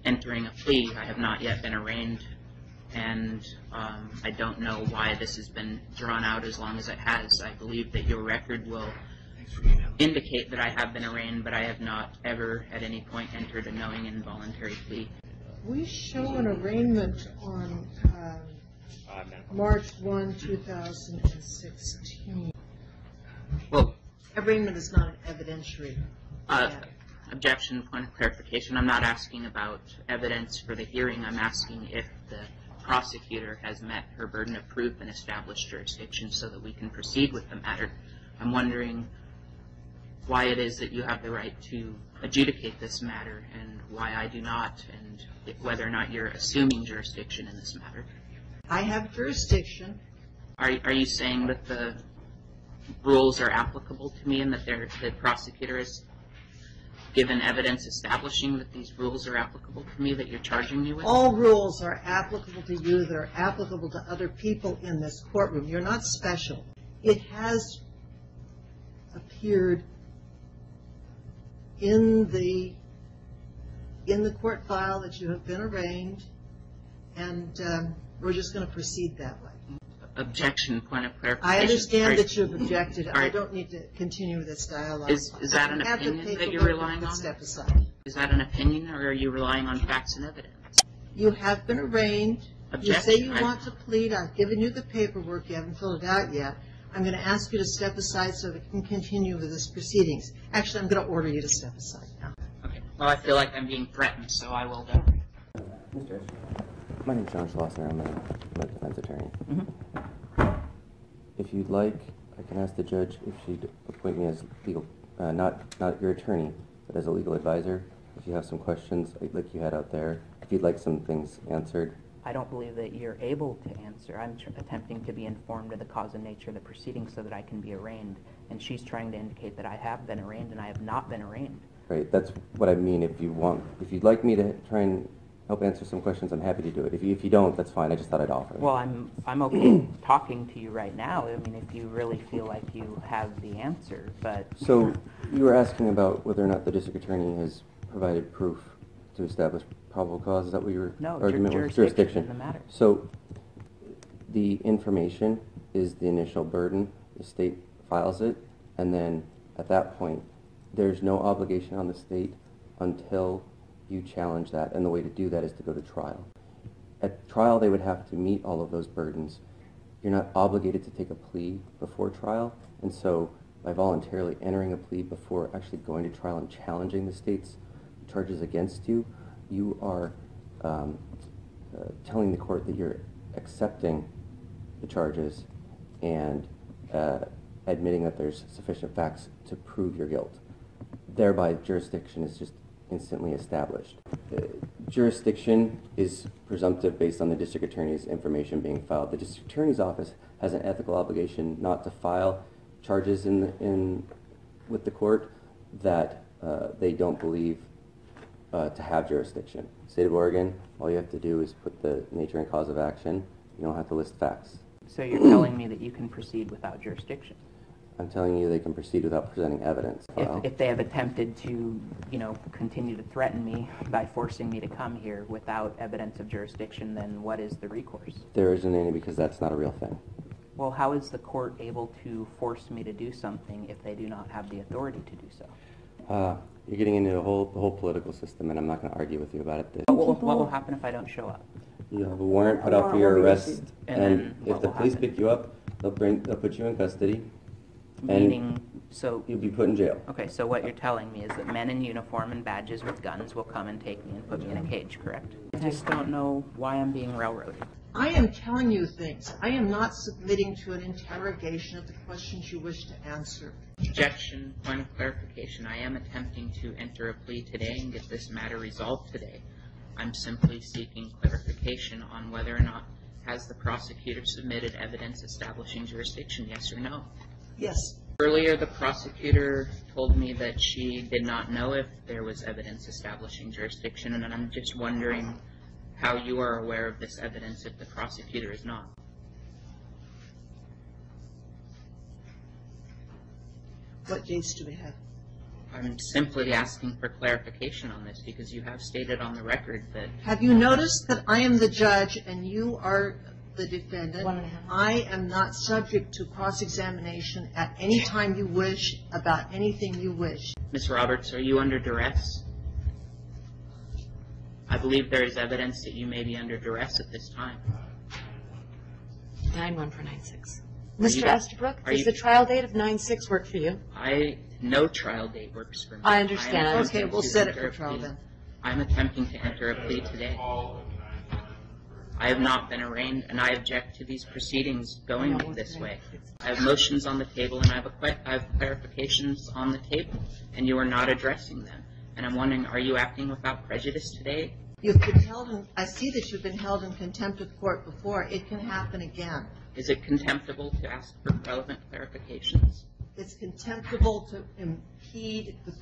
entering a plea. I have not yet been arraigned. And um, I don't know why this has been drawn out as long as it has. I believe that your record will indicate that I have been arraigned, but I have not ever at any point entered a knowing involuntary plea. We show an arraignment on uh, March first, two thousand sixteen. Well, arraignment is not an evidentiary uh, objection, point of clarification. I'm not asking about evidence for the hearing. I'm asking if the prosecutor has met her burden of proof and established jurisdiction so that we can proceed with the matter. I'm wondering why it is that you have the right to adjudicate this matter and why I do not, and if, whether or not you're assuming jurisdiction in this matter. I have jurisdiction. Are, are you saying that the rules are applicable to me and that the prosecutor is given evidence establishing that these rules are applicable to me, that you're charging me with? All rules are applicable to you. They're applicable to other people in this courtroom. You're not special. It has appeared in the in the court file that you have been arraigned, and um, we're just going to proceed that way. Objection, point of clarification. I understand that you have objected. I don't need to continue with this dialogue. Is, is that an opinion that you're relying on? Step aside. Is that an opinion, or are you relying on facts and evidence? You have been arraigned. Objection. You say you I've, want to plead. I've given you the paperwork. You haven't filled it out yet. I'm going to ask you to step aside so that we can continue with this proceedings. Actually, I'm going to order you to step aside now. Okay. Well, I feel like I'm being threatened, so I will go. Mister My name is John Schlosser. I'm a, I'm a defense attorney. Mm-hmm. If you'd like, I can ask the judge if she'd appoint me as legal, uh, not not your attorney, but as a legal advisor. If you have some questions like you had out there, if you'd like some things answered. I don't believe that you're able to answer. I'm tr attempting to be informed of the cause and nature of the proceedings so that I can be arraigned. And she's trying to indicate that I have been arraigned and I have not been arraigned. Right. That's what I mean. If you want, if you'd like me to try and help answer some questions, I'm happy to do it. If you, if you don't, that's fine. I just thought I'd offer. Well, I'm I'm okay talking to you right now. I mean, if you really feel like you have the answer, but so you were asking about whether or not the district attorney has provided proof to establish probable cause. Is that what your no, argument was? Jurisdiction. The matter. So the information is the initial burden. The state files it, and then at that point, there's no obligation on the state until you challenge that, and the way to do that is to go to trial. At trial, they would have to meet all of those burdens. You're not obligated to take a plea before trial, and so by voluntarily entering a plea before actually going to trial and challenging the state's charges against you, you are um, uh, telling the court that you're accepting the charges and uh, admitting that there's sufficient facts to prove your guilt. Thereby, jurisdiction is just instantly established. Uh, jurisdiction is presumptive based on the district attorney's information being filed. The district attorney's office has an ethical obligation not to file charges in the, in with the court that uh, they don't believe uh, to have jurisdiction. State of Oregon, all you have to do is put the nature and cause of action. You don't have to list facts. So you're telling me that you can proceed without jurisdiction? I'm telling you, they can proceed without presenting evidence. If, well, if they have attempted to, you know, continue to threaten me by forcing me to come here without evidence of jurisdiction, then what is the recourse? There isn't any, because that's not a real thing. Well, how is the court able to force me to do something if they do not have the authority to do so? Uh, you're getting into the whole the whole political system, and I'm not going to argue with you about it. What will, what will happen if I don't show up? You'll have a warrant put out for your arrest, and, and if the police happen? pick you up, they'll bring they'll put you in custody. Meaning, so you'd be put in jail. Okay, so what you're telling me is that men in uniform and badges with guns will come and take me and put me in a cage, correct? I just don't know why I'm being railroaded. I am telling you things. I am not submitting to an interrogation of the questions you wish to answer. Objection, point of clarification. I am attempting to enter a plea today and get this matter resolved today. I'm simply seeking clarification on whether or not has the prosecutor submitted evidence establishing jurisdiction, yes or no? Yes. Earlier, the prosecutor told me that she did not know if there was evidence establishing jurisdiction, and I'm just wondering how you are aware of this evidence if the prosecutor is not. What dates do we have? I'm simply asking for clarification on this because you have stated on the record that... Have you noticed that I am the judge and you are the defendant? I am not subject to cross-examination at any time you wish about anything you wish. Miz Roberts, are you under duress? I believe there is evidence that you may be under duress at this time. nine one four nine six. Mister Estabrook, does the trial date of nine six work for you? I no trial date works for me. I understand. I okay, we'll set it for trial then. I'm attempting to enter a plea today. I have not been arraigned, and I object to these proceedings going this way. I have motions on the table, and I have, a que I have clarifications on the table, and you are not addressing them. And I'm wondering, are you acting without prejudice today? You've been held in, I see that you've been held in contempt of court before. It can happen again. Is it contemptible to ask for relevant clarifications? It's contemptible to impede the,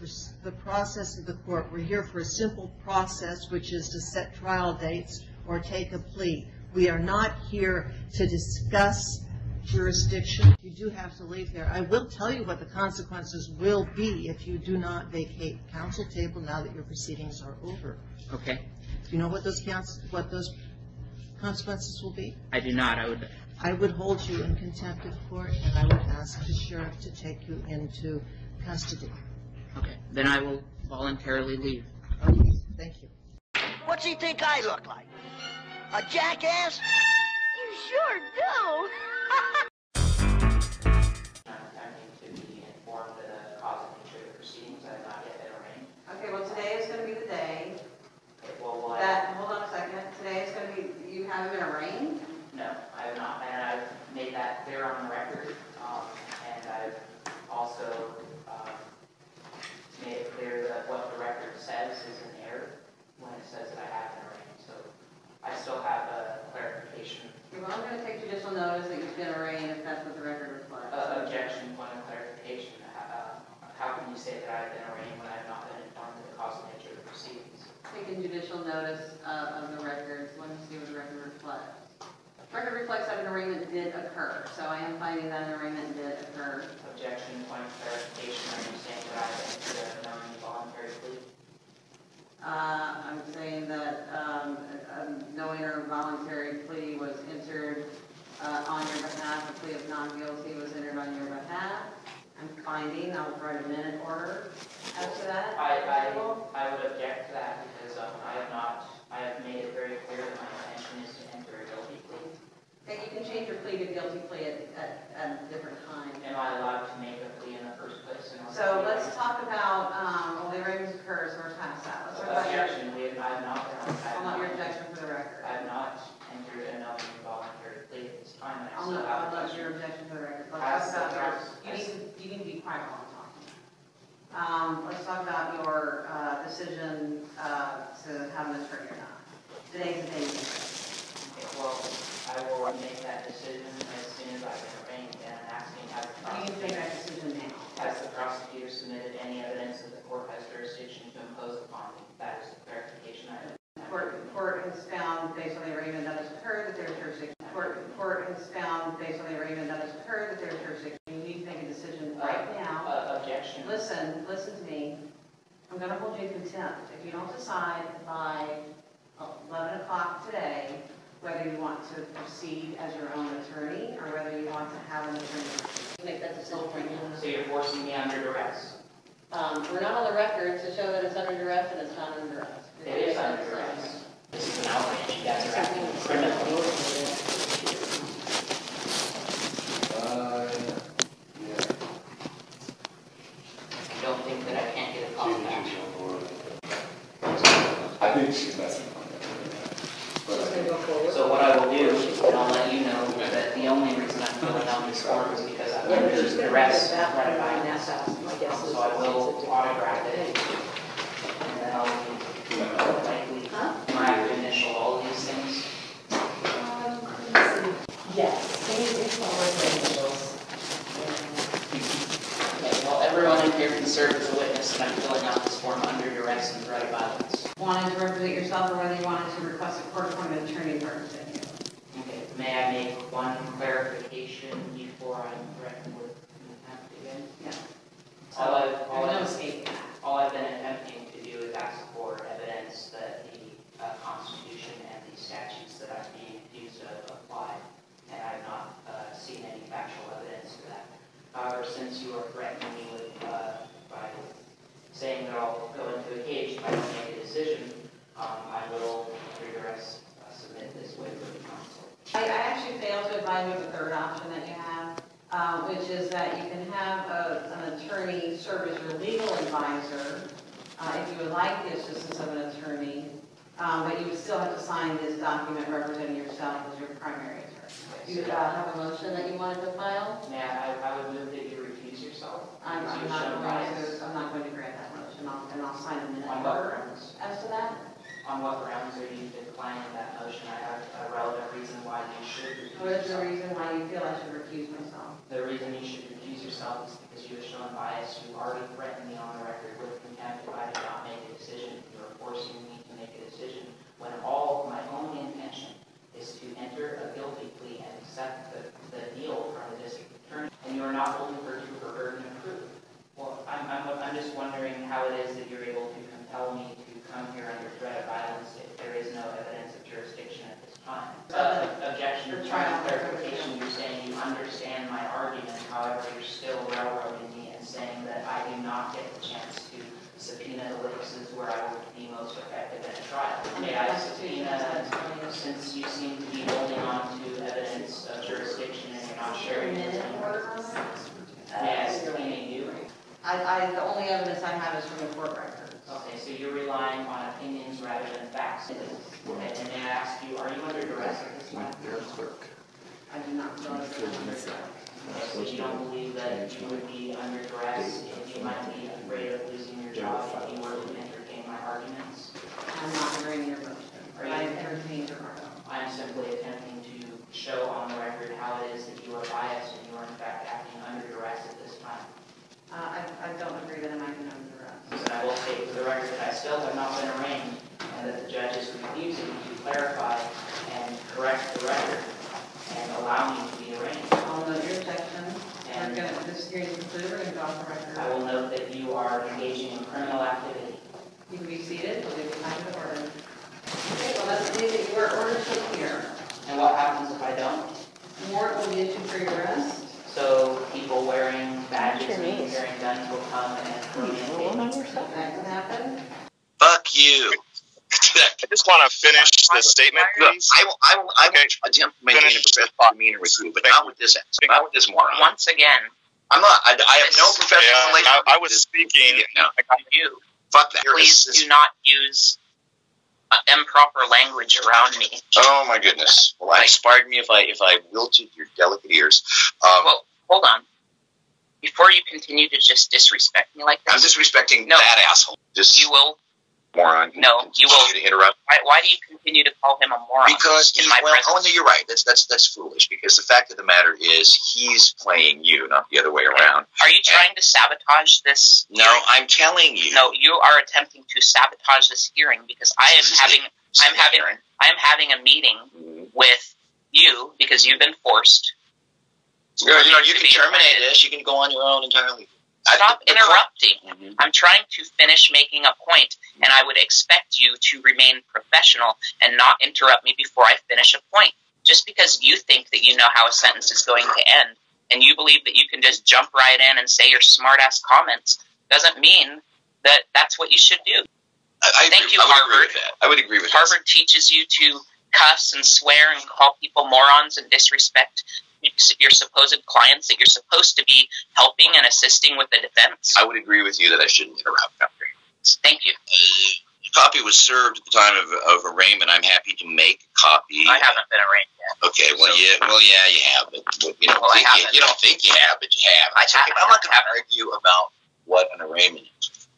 the process of the court. We're here for a simple process, which is to set trial dates or take a plea. We are not here to discuss jurisdiction. You do have to leave there. I will tell you what the consequences will be if you do not vacate the council table now that your proceedings are over. Okay. Do you know what those counts, what those consequences will be? I do not. I would. I would hold you in contempt of court, and I would ask the sheriff to take you into custody. Okay. Then I will voluntarily leave. Okay. Thank you. What's he think I look like? A jackass? You sure do. Okay, well, today is going to be the day. Well, what? That, hold on a second. Today is going to be, you haven't been arraigned? No, I have not, and I've made that clear on the record. Um, and I've also um, made it clear that what the record says is an error when it says that I have been arraigned. So I still have a clarification. Well, I'm going to take judicial notice that you've been arraigned if that's what the record requires. Uh, objection, point of clarification. Uh, how can you say that I've been arraigned when I have not been informed of the cause and nature of the proceedings? Taking judicial notice uh, of the records. Let me see what the record reflects. Record reflects that an arraignment did occur, so I am finding that an arraignment did occur. Objection, point of clarification. Are you saying that I've entered a non-voluntary plea? Uh, I'm saying that um, a knowing or voluntary plea was entered uh, on your behalf. A plea of non-guilty was entered on your behalf. I'm finding, I'll write a minute order as to that. I, I, I would object to that because um, I have not, I have made it very clear that my intention is to enter a guilty plea. And you can change your plea to guilty plea at, at, at a different time. Am I allowed to make a plea in the first place? In order so to let's right? talk about, um, well, the arraignment occurs, we're past that. Let's well, talk about objection. Your, we have, I have not, I have not, your objection for the record. I have not entered another involuntary plea at this time. I I'll love your objection for the record. Let's talk about your, you need, you need to be quiet while I'm talking. Um, let's talk about your uh, decision uh, to have an attorney or not. Today's the day you okay, well, I will make that decision as soon as I've been arraigned, and I'm asking as the prosecutor. You can make that decision now. Has the prosecutor submitted any evidence that the court has jurisdiction to impose upon me? That is the clarification I have. The court, court has found, based on the arraignment that has occurred, that there is jurisdiction. The court, court has found, based on the arraignment that has occurred, that there is jurisdiction. Right now, uh, objection. Listen, listen to me. I'm going to hold you in contempt. If you don't decide by eleven o'clock today whether you want to proceed as your own attorney or whether you want to have an attorney, make that decision right now. So you're forcing me under duress? Um, we're not on the record to show that it's under duress, and it's not under duress. It, it is under duress. This is an outrage. You guys are acting criminally. I think she's messing on that. So what I will do, and I'll let you know that the only reason I'm filling out this form is because I'm under duress ratified by NASA. So I will autograph it, and then I'll likely my initial all these things. Um, yes, these initials. Okay. Well, everyone in here can serve as a witness, and I'm filling out this form under duress and threat of violence. Wanted to represent yourself or whether you wanted to request a court-appointed attorney to represent you. Okay, may I make one clarification before I'm threatened with contempt again? Yeah. So all I've, all I've, no escape. All I've been attempting to do is ask for evidence that the uh, Constitution and the statutes that I'm being accused of apply, and I've not uh, seen any factual evidence for that. However, since you are threatening me with uh, by saying that I'll go into a cage if I don't make a decision, um, I will redirect, uh, submit this waiver to the council. I, I actually failed to advise you of the third option that you have, uh, which is that you can have a, an attorney serve as your legal advisor uh, if you would like the assistance of an attorney, um, but you would still have to sign this document representing yourself as your primary attorney. Do you uh, have a motion that you wanted to file? Yeah, I, I would move that you recuse yourself. I'm, I'm, not going to, I'm not going to grant that motion, I'll, and I'll sign a minute on what grounds? As to that? On what grounds are you declining that motion? I have a relevant reason why you should recuse What is yourself. The reason why you feel I should recuse myself? The reason you should recuse yourself is because you have shown bias. You already threatened me on the record with contempt if I did not make a decision. You are forcing me to make a decision when all my only intention is to enter a guilty plea and accept the, the deal not holding her to her burden of proof. Well, I'm, I'm, I'm just wondering how it is that you're able to compel me to come here under threat of violence if there is no evidence of jurisdiction at this time. Uh, objection to trial clarification, you're saying you understand my argument, however, you're still railroading me and saying that I do not get the chance to subpoena the witnesses where I would be most effective at a trial. May I subpoena, since you seem to be holding on to evidence of jurisdiction and you're not sharing it? May I subpoena you? I, I, the only evidence I have is from the court records. Okay, so you're relying on opinions rather than facts. Okay, and may I ask you, are you under duress at this time? I do not feel under duress. So you don't believe that you would be under duress if you might be afraid of losing your job if you were to entertain my arguments? I'm not hearing your motion. I entertain your argument. I'm simply attempting to show on the record how it is that you are biased and you are in fact acting under duress at this time. Uh, I, I don't agree that I'm acting under duress. And I will state for the record that I still have not been arraigned and that the judge is refusing to clarify and correct the record and allow me to be arraigned. I'll note your objection. And we're gonna, this hearing is concluded. We're going to go off the record. I will note that you are engaging in criminal activity. You can be seated. We'll leave the time to order. Okay, well, let's say that you are ordered to appear. And what happens if I don't? Warrant will be issued for your arrest. So people wearing badges and carrying guns will come and throw you in yourself. That can happen. Fuck you. I just want to finish this statement, please. I will, I will, I will okay. attempt to maintain finish. a professional demeanor with you, but Thank not with this, not with this moron. Once again, I'm not. I, I have no professional yeah, relationship. I, I was with speaking you. No, I got you. Fuck that. Please do not use uh, improper language around me. Oh my goodness. Well, like, inspired me if I if I wilted your delicate ears. Um, well, hold on. Before you continue to just disrespect me like that, I'm disrespecting no, that asshole. Just you will. Moron. No, you will. To interrupt. Why, why do you continue to call him a moron? Because in my well, presence? Oh, no, you're right. That's that's that's foolish. Because the fact of the matter is, he's playing you, not the other way around. Are you and trying to sabotage this? No, hearing? I'm telling you. No, you are attempting to sabotage this hearing because I am having, I'm having, I'm having a meeting mm-hmm. with you because you've been forced. You know, you, know, you can terminate offended. this. You can go on your own entirely. Stop I, interrupting. Mm-hmm. I'm trying to finish making a point, mm-hmm. and I would expect you to remain professional and not interrupt me before I finish a point. Just because you think that you know how a sentence is going to end, and you believe that you can just jump right in and say your smart-ass comments, doesn't mean that that's what you should do. I, I Thank agree, you, I would Harvard. Agree with that. I would agree with Harvard that. Teaches you to cuss and swear and call people morons and disrespect your supposed clients that you're supposed to be helping and assisting with the defense. I would agree with you that I shouldn't interrupt. Thank you. A copy was served at the time of, of arraignment. I'm happy to make a copy. I haven't been arraigned yet. Okay, well, so, yeah, well, yeah, you have. But, you know, well, I haven't. You, you don't think you have, but you have. I have I'm not going to argue about what an arraignment is.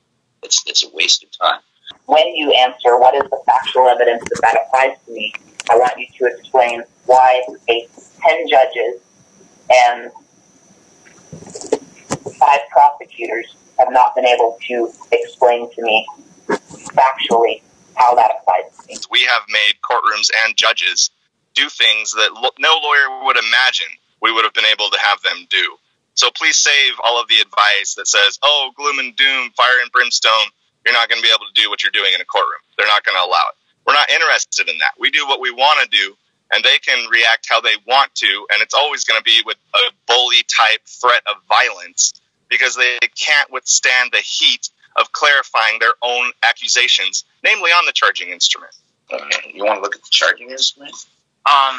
It's, it's a waste of time. When you answer, what is the factual evidence that that applies to me? I want you to explain why a ten judges and five prosecutors have not been able to explain to me factually how that applies to me. We have made courtrooms and judges do things that lo no lawyer would imagine we would have been able to have them do. So please save all of the advice that says, oh, gloom and doom, fire and brimstone, you're not going to be able to do what you're doing in a courtroom. They're not going to allow it. We're not interested in that. We do what we want to do, and they can react how they want to, and it's always going to be with a bully-type threat of violence because they can't withstand the heat of clarifying their own accusations, namely on the charging instrument. Okay. You want to look at the charging instrument? Um,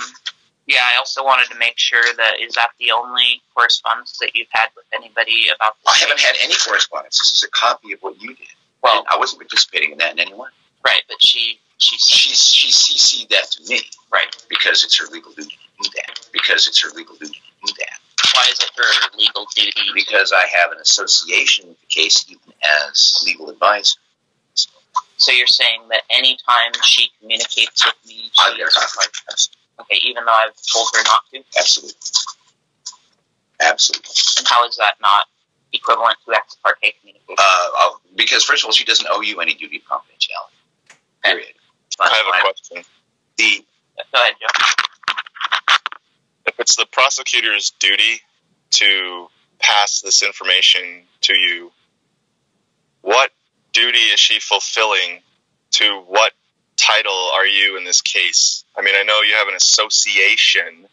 yeah, I also wanted to make sure that, is that the only correspondence that you've had with anybody about this? I haven't had any correspondence. This is a copy of what you did. Well, I wasn't participating in that in any way. Right, but she... She she's, she C C'd that to me, right? Because it's her legal duty to do that. Because it's her legal duty to do that. Why is it her legal duty? Because I have an association with the case, even as legal advisor. So you're saying that any time she communicates with me, she I guess I like okay, even though I've told her not to. Absolutely, absolutely. And how is that not equivalent to ex parte communication? Uh, because first of all, she doesn't owe you any duty of confidentiality. Period. I have a question. The, Go ahead, Joe. If it's the prosecutor's duty to pass this information to you, what duty is she fulfilling? To what title are you in this case? I mean, I know you have an association,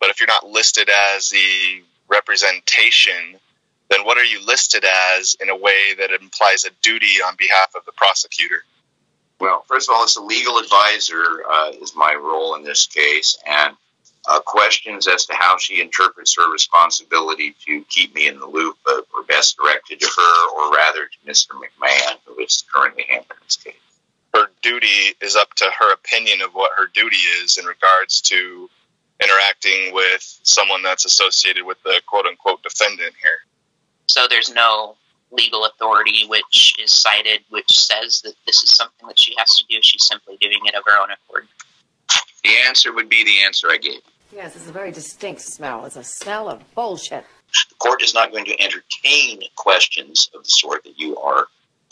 but if you're not listed as the representation, then what are you listed as in a way that implies a duty on behalf of the prosecutor? Well, first of all, as a legal advisor uh, is my role in this case, and uh, questions as to how she interprets her responsibility to keep me in the loop uh, were best directed to her, or rather to Mister McMahon, who is currently handling this case. Her duty is up to her opinion of what her duty is in regards to interacting with someone that's associated with the quote-unquote defendant here. So there's no legal authority which is cited which says that this is something that she has to do. She's simply doing it of her own accord. The answer would be the answer I gave. Yes, it's a very distinct smell. It's a smell of bullshit. The court is not going to entertain questions of the sort that you are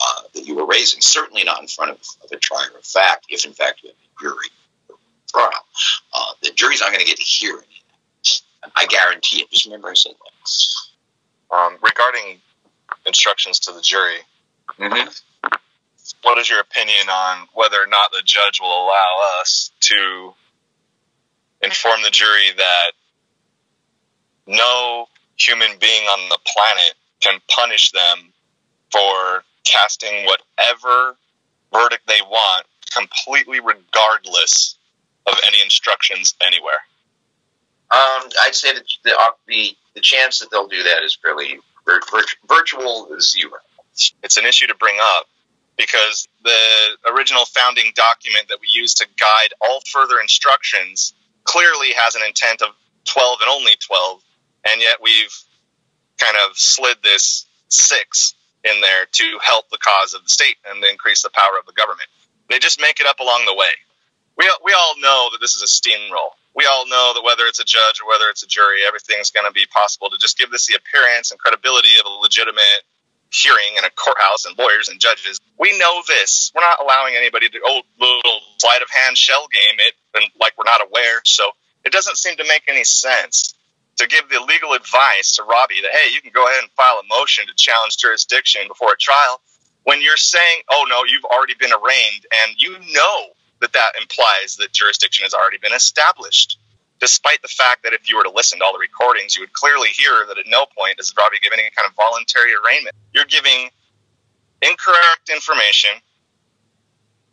uh, that you were raising, certainly not in front of, of a trier of fact, if in fact you have a jury trial. Uh, the jury's not going to get to hear anything. I guarantee it. Just remember I said that. Um, regarding instructions to the jury, mm-hmm. What is your opinion on whether or not the judge will allow us to inform the jury that no human being on the planet can punish them for casting whatever verdict they want, completely regardless of any instructions anywhere? Um, I'd say that the, the the chance that they'll do that is fairly vir virtual zero. It's an issue to bring up because the original founding document that we use to guide all further instructions clearly has an intent of twelve and only twelve, and yet we've kind of slid this six in there to help the cause of the state and increase the power of the government. They just make it up along the way. We, we all know that this is a steamroll. We all know that whether it's a judge or whether it's a jury, everything's going to be possible to just give this the appearance and credibility of a legitimate hearing in a courthouse and lawyers and judges. We know this. We're not allowing anybody to, oh, little sleight of hand shell game it, and like we're not aware. So it doesn't seem to make any sense to give the legal advice to Robbie that, hey, you can go ahead and file a motion to challenge jurisdiction before a trial when you're saying, oh, no, you've already been arraigned and you know that that implies that jurisdiction has already been established, despite the fact that if you were to listen to all the recordings, you would clearly hear that at no point does Robbie give any kind of voluntary arraignment. You're giving incorrect information,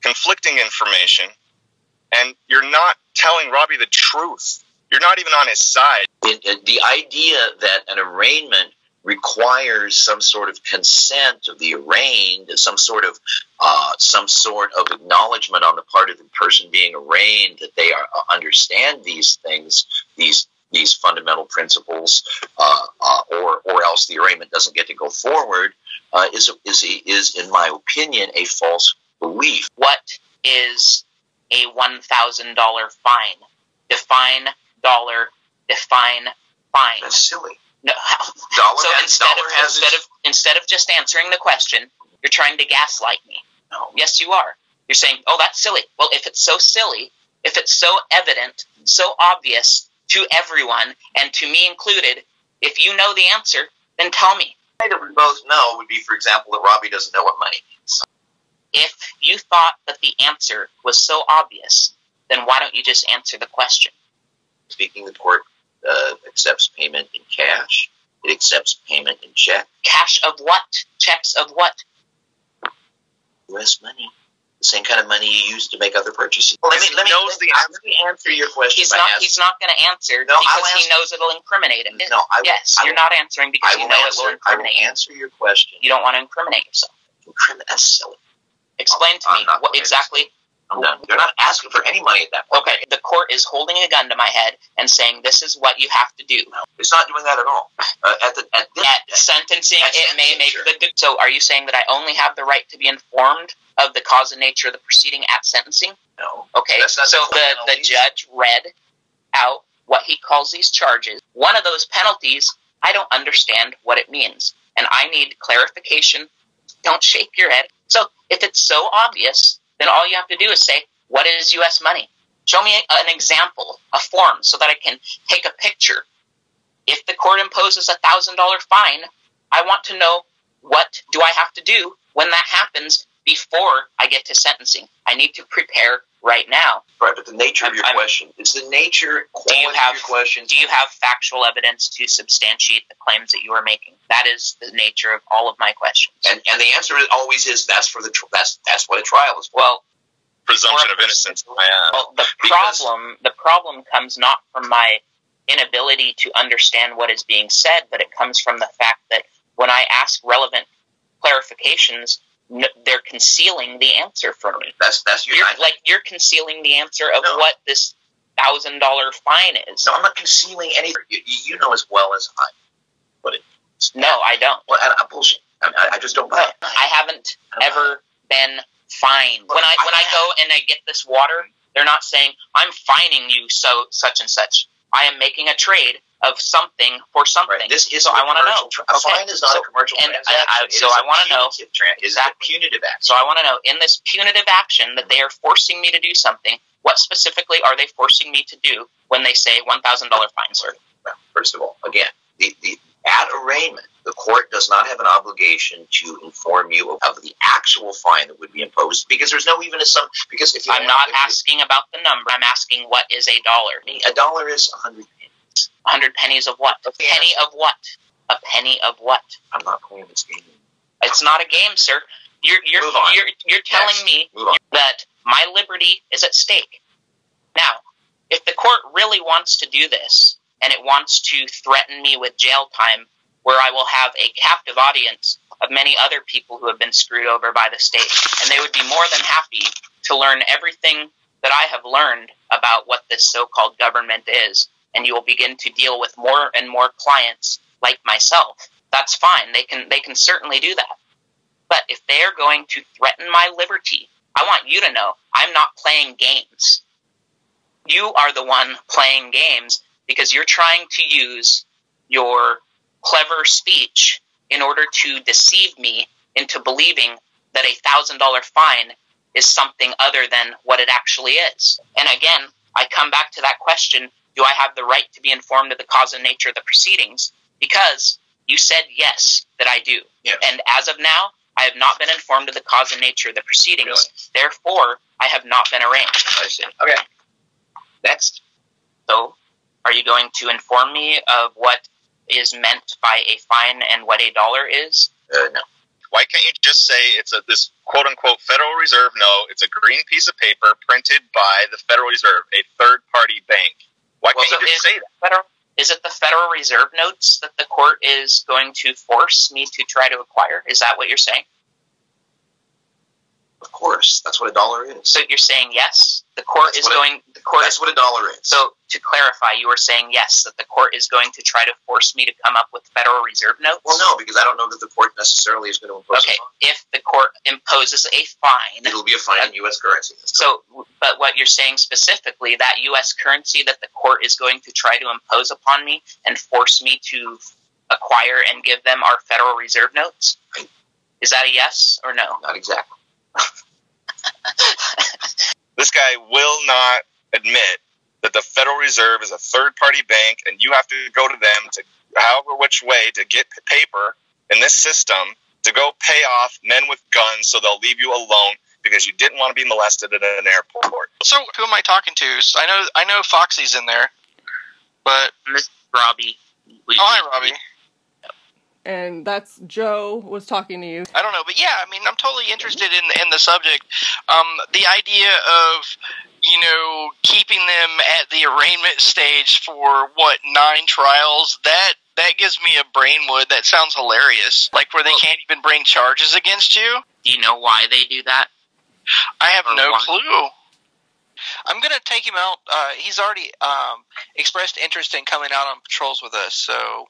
conflicting information, and you're not telling Robbie the truth. You're not even on his side. It, it, the idea that an arraignment requires some sort of consent of the arraigned, some sort of uh, some sort of acknowledgement on the part of the person being arraigned that they are, uh, understand these things, these these fundamental principles, uh, uh, or or else the arraignment doesn't get to go forward. Uh, is is is in my opinion a false belief. What is a one thousand dollar fine? Define dollar. Define fine. That's silly. No. Dollar so has, instead, dollar of, instead, of, instead of just answering the question, you're trying to gaslight me. No. Yes, you are. You're saying, oh, that's silly. Well, if it's so silly, if it's so evident, so obvious to everyone, and to me included, if you know the answer, then tell me. That we both know would be, for example, that Robbie doesn't know what money means. If you thought that the answer was so obvious, then why don't you just answer the question? Speaking of the court, Uh, accepts payment in cash. It accepts payment in check. Cash of what? Checks of what? U S money. The same kind of money you use to make other purchases. Well, let me, let me, knows let, the answer. Let me answer your question. He's not, he's not going to answer no, because answer. he knows it'll incriminate him. No, I will, yes, I will, you're not answering because you know answer, it will incriminate you. I will answer your question. You don't want to incriminate yourself. Incriminate? That's silly. Explain I'm, to I'm me what exactly... I'm done. They're not asking for any money at that point. Okay, the court is holding a gun to my head and saying, this is what you have to do. No, it's not doing that at all. Uh, at, the, at, this, at sentencing, at it sentencing, may make sure. the... So are you saying that I only have the right to be informed of the cause and nature of the proceeding at sentencing? No. Okay, so the, the judge read out what he calls these charges. One of those penalties, I don't understand what it means, and I need clarification. Don't shake your head. So if it's so obvious... then all you have to do is say, what is U S money? Show me an example, a form, so that I can take a picture. If the court court imposes a thousand dollar fine, I want to know, what do I have to do when that happens before I get to sentencing? I need to prepare right now. Right, but the nature I'm, of your I'm, question. It's the nature, quality do you have, of your question. Do you have factual evidence to substantiate the claims that you are making? That is the nature of all of my questions. And, and the answer always is that's for the tr that's that's what a trial is for. Well, presumption of innocence. Well, the problem the problem comes not from my inability to understand what is being said, but it comes from the fact that when I ask relevant clarifications, no, they're concealing the answer from me. That's that's your you're, like you're concealing the answer of no. what this thousand dollar fine is. No, I'm not concealing anything. You, you know as well as I. But it, no, I don't. Well, I, I bullshit. I, mean, I, I just don't buy it. I haven't I ever been fined. When I when I, I go and I get this water, they're not saying I'm fining you so such and such. I am making a trade of something for something. Right. This is so I want to know. A fine okay. is not so, a commercial and transaction. I, I, so I want to know is that punitive action. So I want to know in this punitive action that they are forcing me to do something. What specifically are they forcing me to do when they say one thousand dollar fine, sir? Well, first of all, again, the, the at arraignment, the court does not have an obligation to inform you of the actual fine that would be imposed because there's no even some. Because if you I'm not asking about the number, I'm asking what is a dollar. A dollar is a hundred. A hundred pennies of what? A penny of what? A penny of what? I'm not playing this game. It's not a game, sir. You're you're you're, you're telling yes. me that my liberty is at stake. Now, if the court really wants to do this and it wants to threaten me with jail time, where I will have a captive audience of many other people who have been screwed over by the state, and they would be more than happy to learn everything that I have learned about what this so-called government is. And you will begin to deal with more and more clients like myself. That's fine. They can they can certainly do that. But if they are going to threaten my liberty, I want you to know I'm not playing games. You are the one playing games because you're trying to use your clever speech in order to deceive me into believing that a thousand dollar fine is something other than what it actually is. And again, I come back to that question. Do I have the right to be informed of the cause and nature of the proceedings? Because you said yes, that I do. Yes. And as of now, I have not been informed of the cause and nature of the proceedings. Really? Therefore, I have not been arraigned. I see. Okay. Next. So, are you going to inform me of what is meant by a fine and what a dollar is? Uh, no. Why can't you just say it's a, this quote-unquote Federal Reserve? No, it's a green piece of paper printed by the Federal Reserve, a third-party bank. Why can't well, so you just is, say that? Federal, is it the Federal Reserve notes that the court is going to force me to try to acquire? Is that what you're saying? Of course, that's what a dollar is. So you're saying yes, the court that's is going. It, the court. That's is, what a dollar is. So to clarify, you were saying yes that the court is going to try to force me to come up with Federal Reserve notes. Well, no, because I don't know that the court necessarily is going to impose. Okay, a fine. If the court imposes a fine, it'll be a fine in U S currency. So, but what you're saying specifically that U S currency that the court is going to try to impose upon me and force me to acquire and give them our Federal Reserve notes. Right. Is that a yes or no? Not exactly. This guy will not admit that the Federal Reserve is a third-party bank and you have to go to them to however which way to get paper in this system to go pay off men with guns so they'll leave you alone because you didn't want to be molested at an airport. So who am I talking to? I know I know Foxy's in there, but... Mister Robbie. Oh, hi, Robbie. And that's Joe was talking to you. I don't know, but yeah, I mean, I'm totally interested in in the subject. Um, the idea of, you know, keeping them at the arraignment stage for what nine trials that that gives me a brainwood. That sounds hilarious. Like where they well, can't even bring charges against you. Do you know why they do that? I have or no why? clue. I'm gonna take him out. Uh, he's already um, expressed interest in coming out on patrols with us, so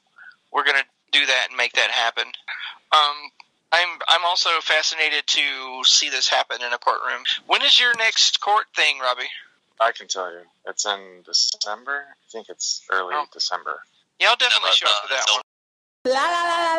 we're gonna do that and make that happen. Um, I'm I'm also fascinated to see this happen in a courtroom. When is your next court thing, Robbie? I can tell you. It's in December. I think it's early oh. December. Yeah, I'll definitely show up for that one. La, la, la, la.